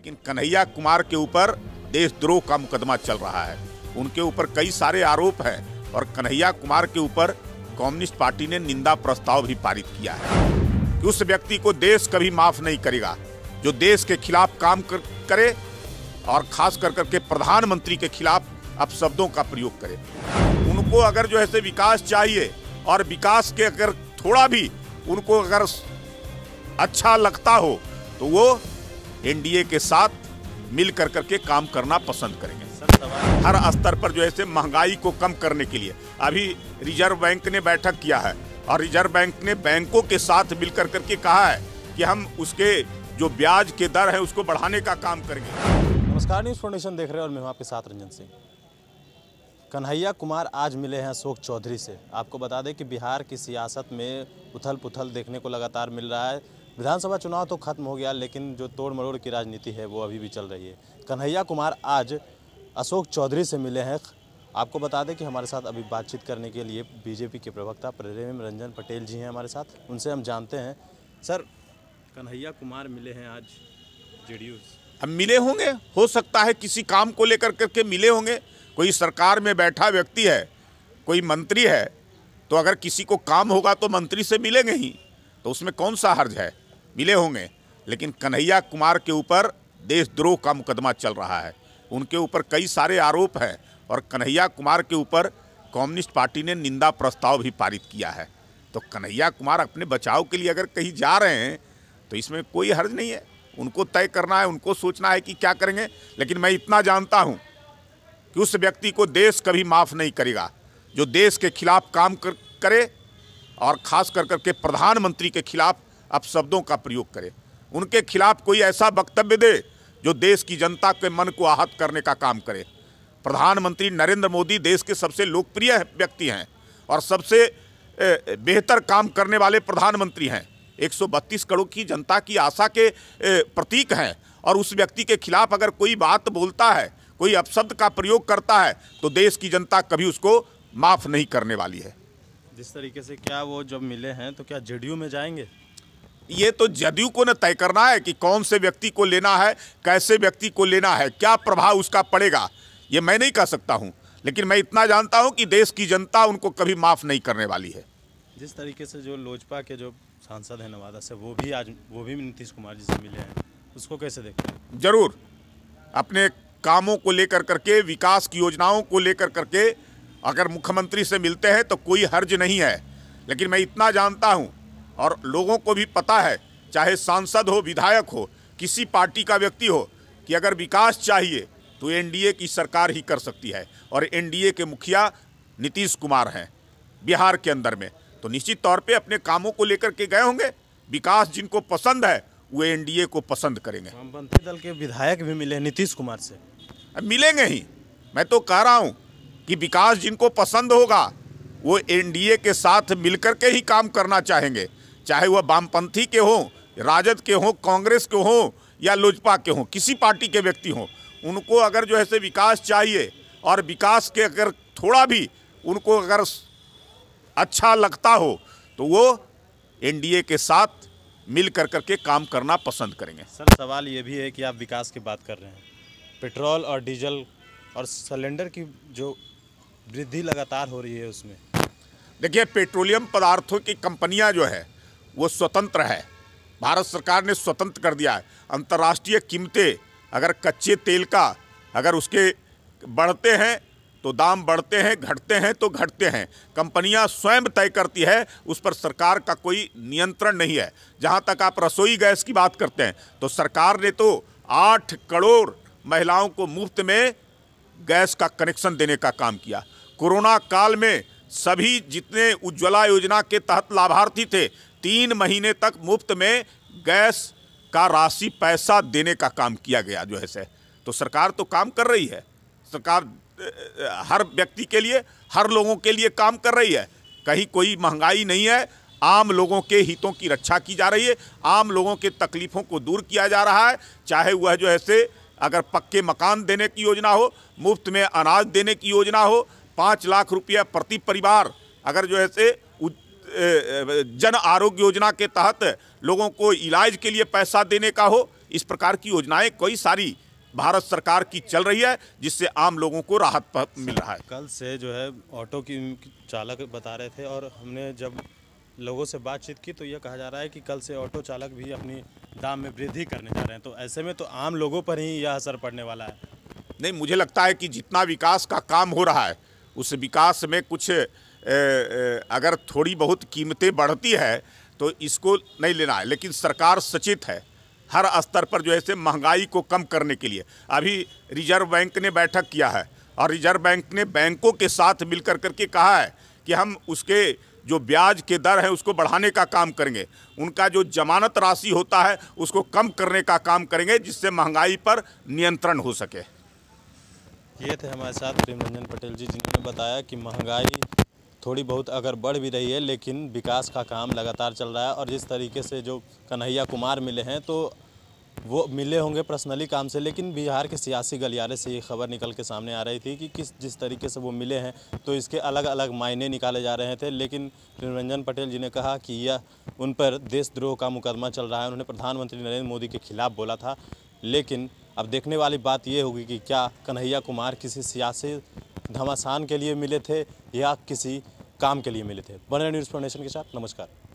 लेकिन कन्हैया कुमार के ऊपर देशद्रोह का मुकदमा चल रहा है, उनके ऊपर कई सारे आरोप हैं और कन्हैया कुमार के ऊपर कम्युनिस्ट पार्टी ने निंदा प्रस्ताव भी पारित किया है कि उस व्यक्ति को देश कभी माफ नहीं करेगा जो देश के खिलाफ काम करे और खास करके प्रधानमंत्री के खिलाफ अपशब्दों का प्रयोग करे। उनको अगर जो है विकास चाहिए और विकास के अगर थोड़ा भी उनको अगर अच्छा लगता हो तो वो एनडीए के साथ मिल करके काम करना पसंद करेंगे। हर स्तर पर जो है महंगाई को कम करने के लिए अभी रिजर्व बैंक ने बैठक किया है और रिजर्व बैंक ने बैंकों के साथ मिलकर करके कहा है कि हम उसके जो ब्याज के दर है उसको बढ़ाने का काम करेंगे। नमस्कार, न्यूज़4Nation देख रहे हैं और मैं आपके साथ रंजन सिंह। कन्हैया कुमार आज मिले हैं अशोक चौधरी से। आपको बता दें कि बिहार की सियासत में उथल पुथल देखने को लगातार मिल रहा है। विधानसभा चुनाव तो खत्म हो गया लेकिन जो तोड़ मरोड़ की राजनीति है वो अभी भी चल रही है। कन्हैया कुमार आज अशोक चौधरी से मिले हैं। आपको बता दें कि हमारे साथ अभी बातचीत करने के लिए बीजेपी के प्रवक्ता प्रेम रंजन पटेल जी हैं हमारे साथ, उनसे हम जानते हैं। सर, कन्हैया कुमार मिले हैं आज जेडीयू से। हम मिले होंगे, हो सकता है किसी काम को लेकर करके मिले होंगे। कोई सरकार में बैठा व्यक्ति है, कोई मंत्री है, तो अगर किसी को काम होगा तो मंत्री से मिलेंगे ही, तो उसमें कौन सा हर्ज है, मिले होंगे। लेकिन कन्हैया कुमार के ऊपर देशद्रोह का मुकदमा चल रहा है, उनके ऊपर कई सारे आरोप हैं और कन्हैया कुमार के ऊपर कम्युनिस्ट पार्टी ने निंदा प्रस्ताव भी पारित किया है। तो कन्हैया कुमार अपने बचाव के लिए अगर कहीं जा रहे हैं तो इसमें कोई हर्ज नहीं है। उनको तय करना है, उनको सोचना है कि क्या करेंगे। लेकिन मैं इतना जानता हूँ कि उस व्यक्ति को देश कभी माफ़ नहीं करेगा जो देश के खिलाफ काम करे और खास करके प्रधानमंत्री के खिलाफ अपशब्दों का प्रयोग करे, उनके खिलाफ कोई ऐसा वक्तव्य दे जो देश की जनता के मन को आहत करने का काम करे। प्रधानमंत्री नरेंद्र मोदी देश के सबसे लोकप्रिय व्यक्ति हैं और सबसे बेहतर काम करने वाले प्रधानमंत्री हैं। 132 करोड़ की जनता की आशा के प्रतीक हैं और उस व्यक्ति के खिलाफ अगर कोई बात बोलता है, कोई अपशब्द का प्रयोग करता है, तो देश की जनता कभी उसको माफ़ नहीं करने वाली है। जिस तरीके से क्या वो जब मिले हैं तो क्या जेडीयू में जाएंगे, ये तो जेडीयू को न तय करना है कि कौन से व्यक्ति को लेना है, कैसे व्यक्ति को लेना है, क्या प्रभाव उसका पड़ेगा, ये मैं नहीं कह सकता हूँ। लेकिन मैं इतना जानता हूँ कि देश की जनता उनको कभी माफ़ नहीं करने वाली है। जिस तरीके से जो लोजपा के जो सांसद हैं नवादा से, वो भी नीतीश कुमार जी से मिले हैं, उसको कैसे देखते हैं? जरूर अपने कामों को लेकर करके, विकास की योजनाओं को लेकर करके अगर मुख्यमंत्री से मिलते हैं तो कोई हर्ज नहीं है। लेकिन मैं इतना जानता हूं और लोगों को भी पता है, चाहे सांसद हो, विधायक हो, किसी पार्टी का व्यक्ति हो, कि अगर विकास चाहिए तो एनडीए की सरकार ही कर सकती है और एनडीए के मुखिया नीतीश कुमार हैं बिहार के अंदर में, तो निश्चित तौर पे अपने कामों को लेकर के गए होंगे। विकास जिनको पसंद है वो एनडीए को पसंद करेंगे। वामपंथी दल के विधायक भी मिले नीतीश कुमार से, अब मिलेंगे ही। मैं तो कह रहा हूँ कि विकास जिनको पसंद होगा वो एनडीए के साथ मिलकर के ही काम करना चाहेंगे, चाहे वह वामपंथी के हों, राजद के हों, कांग्रेस के हों या लोजपा के हों, किसी पार्टी के व्यक्ति हों। उनको अगर जो है विकास चाहिए और विकास के अगर थोड़ा भी उनको अगर अच्छा लगता हो तो वो एनडीए के साथ मिल करके काम करना पसंद करेंगे। सर, सवाल ये भी है कि आप विकास की बात कर रहे हैं, पेट्रोल और डीजल और सिलेंडर की जो वृद्धि लगातार हो रही है उसमें, देखिए पेट्रोलियम पदार्थों की कंपनियां जो है वो स्वतंत्र है, भारत सरकार ने स्वतंत्र कर दिया है। अंतर्राष्ट्रीय कीमतें अगर कच्चे तेल का अगर उसके बढ़ते हैं तो दाम बढ़ते हैं, घटते हैं तो घटते हैं, कंपनियां स्वयं तय करती है, उस पर सरकार का कोई नियंत्रण नहीं है। जहां तक आप रसोई गैस की बात करते हैं तो सरकार ने तो 8 करोड़ महिलाओं को मुफ्त में गैस का कनेक्शन देने का काम किया। कोरोना काल में सभी जितने उज्ज्वला योजना के तहत लाभार्थी थे 3 महीने तक मुफ्त में गैस का राशि पैसा देने का काम किया गया जो है से। तो सरकार तो काम कर रही है, सरकार हर व्यक्ति के लिए, हर लोगों के लिए काम कर रही है, कहीं कोई महंगाई नहीं है, आम लोगों के हितों की रक्षा की जा रही है, आम लोगों के तकलीफ़ों को दूर किया जा रहा है, चाहे वह जो है से अगर पक्के मकान देने की योजना हो, मुफ्त में अनाज देने की योजना हो, 5 लाख रुपया प्रति परिवार अगर जो है से जन आरोग्य योजना के तहत लोगों को इलाज के लिए पैसा देने का हो, इस प्रकार की योजनाएं कई सारी भारत सरकार की चल रही है जिससे आम लोगों को राहत मिल रहा है। कल से जो है ऑटो की चालक बता रहे थे और हमने जब लोगों से बातचीत की तो यह कहा जा रहा है कि कल से ऑटो चालक भी अपनी दाम में वृद्धि करने जा रहे हैं, तो ऐसे में तो आम लोगों पर ही यह असर पड़ने वाला है। नहीं, मुझे लगता है कि जितना विकास का काम हो रहा है उस विकास में कुछ अगर थोड़ी बहुत कीमतें बढ़ती है तो इसको नहीं लेना है, लेकिन सरकार सचेत है हर स्तर पर जो है से महंगाई को कम करने के लिए। अभी रिजर्व बैंक ने बैठक किया है और रिजर्व बैंक ने बैंकों के साथ मिलकर करके कहा है कि हम उसके जो ब्याज के दर है उसको बढ़ाने का काम करेंगे, उनका जो जमानत राशि होता है उसको कम करने का काम करेंगे जिससे महंगाई पर नियंत्रण हो सके। ये थे हमारे साथ प्रेम रंजन पटेल जी जिन्होंने बताया कि महंगाई थोड़ी बहुत अगर बढ़ भी रही है लेकिन विकास का काम लगातार चल रहा है और जिस तरीके से जो कन्हैया कुमार मिले हैं तो वो मिले होंगे पर्सनली काम से, लेकिन बिहार के सियासी गलियारे से ये खबर निकल के सामने आ रही थी कि जिस तरीके से वो मिले हैं तो इसके अलग अलग मायने निकाले जा रहे थे। लेकिन रंजन पटेल जी ने कहा कि यह उन पर देशद्रोह का मुकदमा चल रहा है, उन्होंने प्रधानमंत्री नरेंद्र मोदी के खिलाफ बोला था। लेकिन अब देखने वाली बात ये होगी कि क्या कन्हैया कुमार किसी सियासी घमासान के लिए मिले थे या किसी काम के लिए मिले थे। बने न्यूज़ फाउंडेशन के साथ, नमस्कार।